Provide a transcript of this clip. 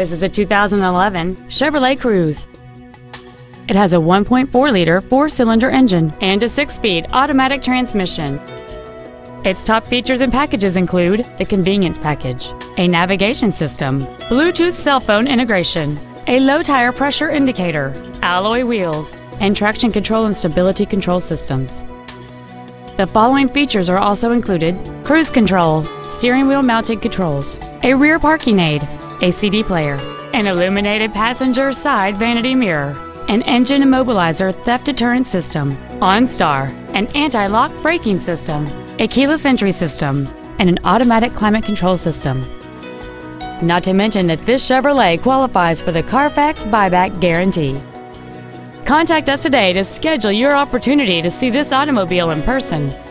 This is a 2011 Chevrolet Cruze. It has a 1.4-liter four-cylinder engine and a 6-speed automatic transmission. Its top features and packages include the convenience package, a navigation system, Bluetooth cell phone integration, a low tire pressure indicator, alloy wheels, and traction control and stability control systems. The following features are also included: cruise control, steering wheel mounted controls, a rear parking aid, a CD player, an illuminated passenger side vanity mirror, an engine immobilizer theft deterrent system, OnStar, an anti-lock braking system, a keyless entry system, and an automatic climate control system. Not to mention that this Chevrolet qualifies for the Carfax buyback guarantee. Contact us today to schedule your opportunity to see this automobile in person.